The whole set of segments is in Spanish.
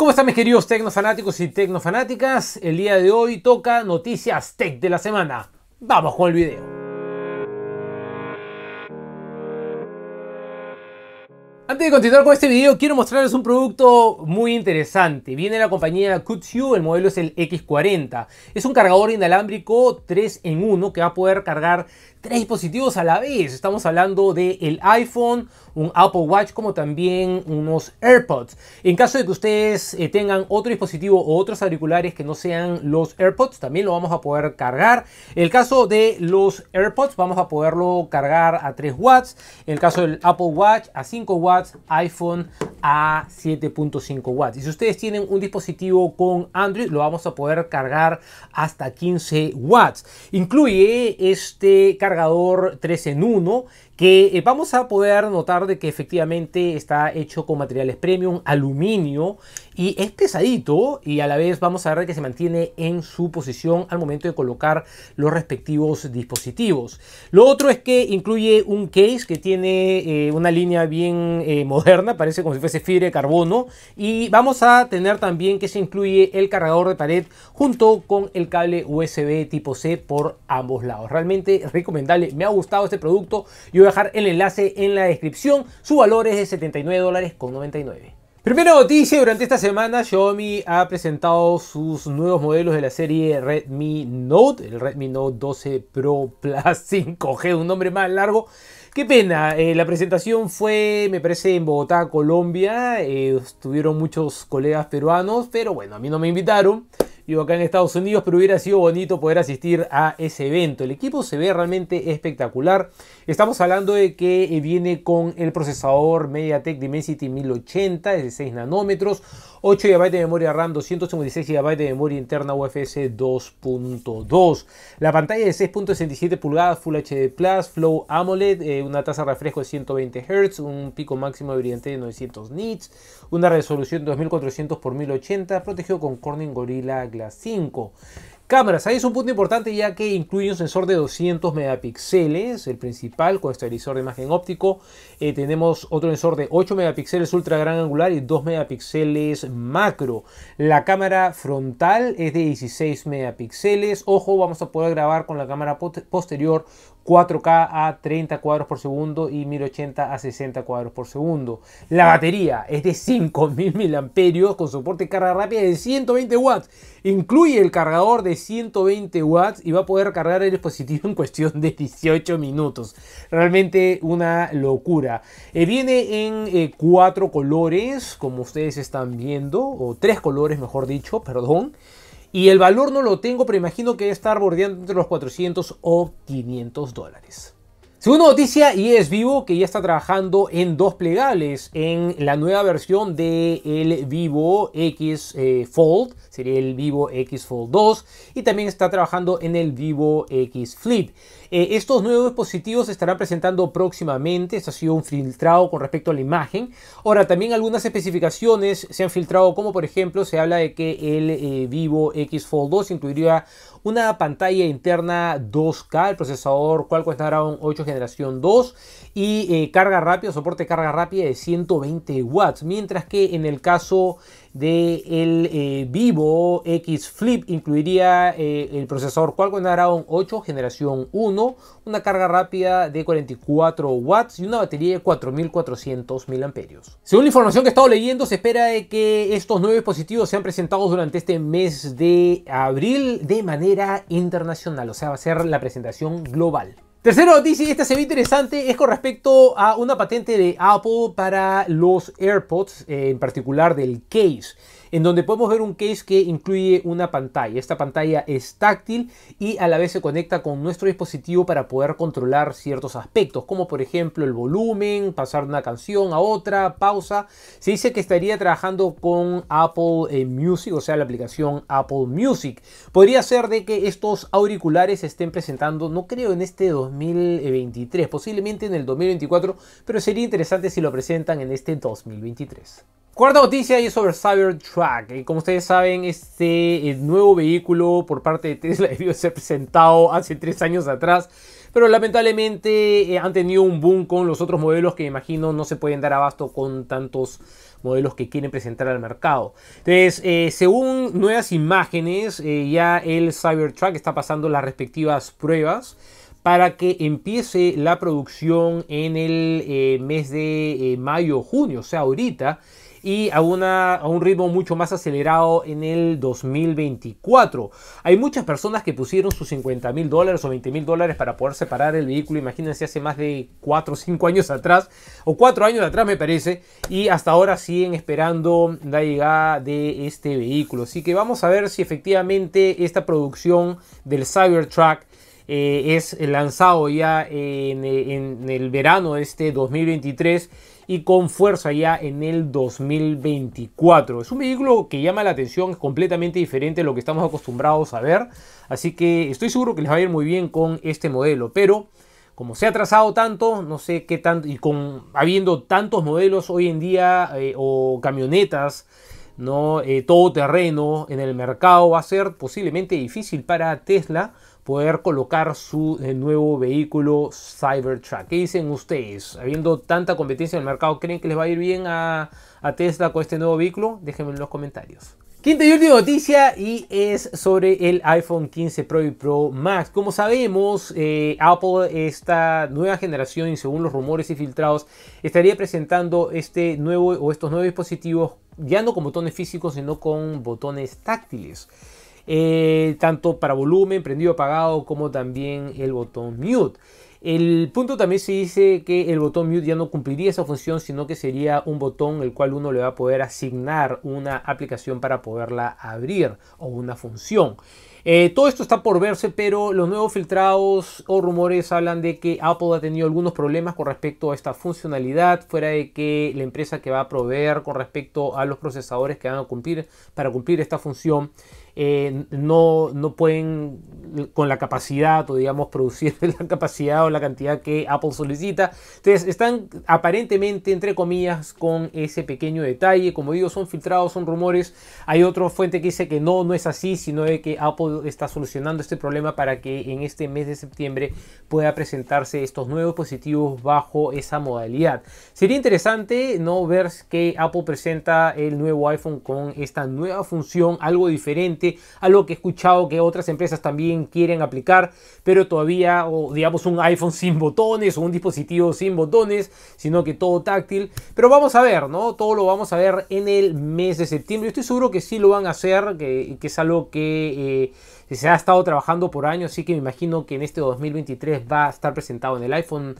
¿Cómo están mis queridos tecnofanáticos y tecnofanáticas? El día de hoy toca noticias tech de la semana. ¡Vamos con el video! Antes de continuar con este video, quiero mostrarles un producto muy interesante. Viene de la compañía Kuxiu, el modelo es el X40. Es un cargador inalámbrico 3 en 1 que va a poder cargar 3 dispositivos a la vez. Estamos hablando del iPhone, un Apple Watch, como también unos AirPods. En caso de que ustedes tengan otro dispositivo o otros auriculares que no sean los AirPods, también lo vamos a poder cargar. En el caso de los AirPods, vamos a poderlo cargar a 3 watts. En el caso del Apple Watch, a 5 watts. iPhone a 7.5 watts. Y si ustedes tienen un dispositivo con Android, lo vamos a poder cargar hasta 15 watts. Incluye este cargador 3 en 1 que vamos a poder notar de que efectivamente está hecho con materiales premium, aluminio, y es pesadito, y a la vez vamos a ver que se mantiene en su posición al momento de colocar los respectivos dispositivos. Lo otro es que incluye un case que tiene una línea bien moderna, parece como si fuese fibra de carbono, y vamos a tener también que se incluye el cargador de pared junto con el cable USB tipo C por ambos lados. Realmente recomendable, me ha gustado este producto. Yo dejar el enlace en la descripción. Su valor es de $79.99. Primera noticia: durante esta semana Xiaomi ha presentado sus nuevos modelos de la serie Redmi Note, el Redmi Note 12 Pro Plus 5G, un nombre más largo. Qué pena, la presentación fue, me parece, en Bogotá, Colombia. Estuvieron muchos colegas peruanos, pero bueno, a mí no me invitaron. Yo acá en Estados Unidos, pero hubiera sido bonito poder asistir a ese evento. El equipo se ve realmente espectacular. Estamos hablando de que viene con el procesador MediaTek Dimensity 1080, es de 6 nanómetros, 8 GB de memoria RAM, 256 GB de memoria interna UFS 2.2. La pantalla de 6.67 pulgadas, Full HD+, Flow AMOLED, una tasa de refresco de 120 Hz, un pico máximo de brillantez de 900 nits, una resolución 2400x1080, protegido con Corning Gorilla Glass 5. Cámaras, ahí es un punto importante ya que incluye un sensor de 200 megapíxeles, el principal, con estabilizador de imagen óptico. Tenemos otro sensor de 8 megapíxeles ultra gran angular y 2 megapíxeles macro. La cámara frontal es de 16 megapíxeles. Ojo, vamos a poder grabar con la cámara posterior 4K a 30 cuadros por segundo y 1080 a 60 cuadros por segundo. La batería es de 5000 mAh con soporte de carga rápida de 120 watts. Incluye el cargador de 120 watts y va a poder cargar el dispositivo en cuestión de 18 minutos. Realmente una locura. Viene en 4 colores, como ustedes están viendo, o 3 colores mejor dicho, perdón. Y el valor no lo tengo, pero imagino que debe estar bordeando entre los $400 o $500. Segunda noticia, y es Vivo, que ya está trabajando en 2 plegables en la nueva versión del Vivo X Fold, sería el Vivo X Fold 2, y también está trabajando en el Vivo X Flip. Estos nuevos dispositivos se estarán presentando próximamente. Esto ha sido un filtrado con respecto a la imagen. Ahora, también algunas especificaciones se han filtrado, como por ejemplo se habla de que el Vivo X Fold 2 incluiría una pantalla interna 2K, el procesador Qualcomm Snapdragon 8 generación 2 y carga rápida, soporte de carga rápida de 120 watts, mientras que en el caso del Vivo X Flip incluiría el procesador Qualcomm Snapdragon 8 generación 1, una carga rápida de 44 watts y una batería de 4400 mAh. Según la información que he estado leyendo, se espera de que estos 9 dispositivos sean presentados durante este mes de abril de manera internacional, o sea, va a ser la presentación global. Tercera noticia, y esta se ve interesante, es con respecto a una patente de Apple para los AirPods, en particular del case, en donde podemos ver un case que incluye una pantalla. Esta pantalla es táctil y a la vez se conecta con nuestro dispositivo para poder controlar ciertos aspectos, como por ejemplo el volumen, pasar una canción a otra, pausa. Se dice que estaría trabajando con Apple Music, o sea, la aplicación Apple Music. Podría ser de que estos auriculares se estén presentando, no creo en este 2023, posiblemente en el 2024, pero sería interesante si lo presentan en este 2023. Cuarta noticia, y es sobre Cybertruck. Como ustedes saben, este nuevo vehículo por parte de Tesla debió ser presentado hace 3 años atrás, pero lamentablemente han tenido un boom con los otros modelos que me imagino no se pueden dar abasto con tantos modelos que quieren presentar al mercado. Entonces, según nuevas imágenes, ya el Cybertruck está pasando las respectivas pruebas para que empiece la producción en el mes de mayo, junio, o sea, ahorita, y a un ritmo mucho más acelerado en el 2024. Hay muchas personas que pusieron sus $50.000 o $20.000 para poder separar el vehículo. Imagínense, hace más de 4 o 5 años atrás, o 4 años atrás me parece, y hasta ahora siguen esperando la llegada de este vehículo. Así que vamos a ver si efectivamente esta producción del Cybertruck es lanzado ya en el verano de este 2023 y con fuerza ya en el 2024. Es un vehículo que llama la atención, es completamente diferente a lo que estamos acostumbrados a ver, así que estoy seguro que les va a ir muy bien con este modelo, pero como se ha atrasado tanto, no sé qué tanto, y habiendo tantos modelos hoy en día o camionetas, ¿no? Todo terreno en el mercado, va a ser posiblemente difícil para Tesla poder colocar su nuevo vehículo Cybertruck. ¿Qué dicen ustedes? Habiendo tanta competencia en el mercado, ¿creen que les va a ir bien a Tesla con este nuevo vehículo? Déjenme en los comentarios. Quinta y última noticia, y es sobre el iPhone 15 Pro y Pro Max. Como sabemos, Apple, esta nueva generación, y según los rumores y filtrados, estaría presentando estos nuevos dispositivos ya no con botones físicos, sino con botones táctiles. Tanto para volumen, prendido, apagado, como también el botón mute. El punto también se dice que el botón mute ya no cumpliría esa función, sino que sería un botón el cual uno le va a poder asignar una aplicación para poderla abrir o una función. Todo esto está por verse, pero los nuevos filtrados o rumores hablan de que Apple ha tenido algunos problemas con respecto a esta funcionalidad, fuera de que la empresa que va a proveer con respecto a los procesadores que van a cumplir para cumplir esta función no pueden con la capacidad, o digamos producir la capacidad o la cantidad que Apple solicita. Entonces están aparentemente, entre comillas, con ese pequeño detalle. Como digo, son filtrados, son rumores. Hay otra fuente que dice que no es así, sino de que Apple está solucionando este problema para que en este mes de septiembre pueda presentarse estos nuevos dispositivos bajo esa modalidad. Sería interesante, ¿no?, ver que Apple presenta el nuevo iPhone con esta nueva función, algo diferente a lo que he escuchado que otras empresas también quieren aplicar, pero todavía, o digamos, un iPhone sin botones o un dispositivo sin botones, sino que todo táctil. Pero vamos a ver, ¿no? Todo lo vamos a ver en el mes de septiembre. Yo estoy seguro que sí lo van a hacer, que es algo que se ha estado trabajando por años, así que me imagino que en este 2023 va a estar presentado en el iPhone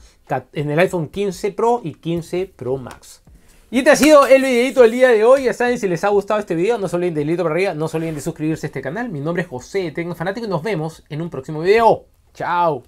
15 Pro y 15 Pro Max. Y este ha sido el videito del día de hoy. Ya saben, si les ha gustado este video, no se olviden de dedito para arriba, no se olviden de suscribirse a este canal. Mi nombre es José, tengo fanático, y nos vemos en un próximo video. Chao.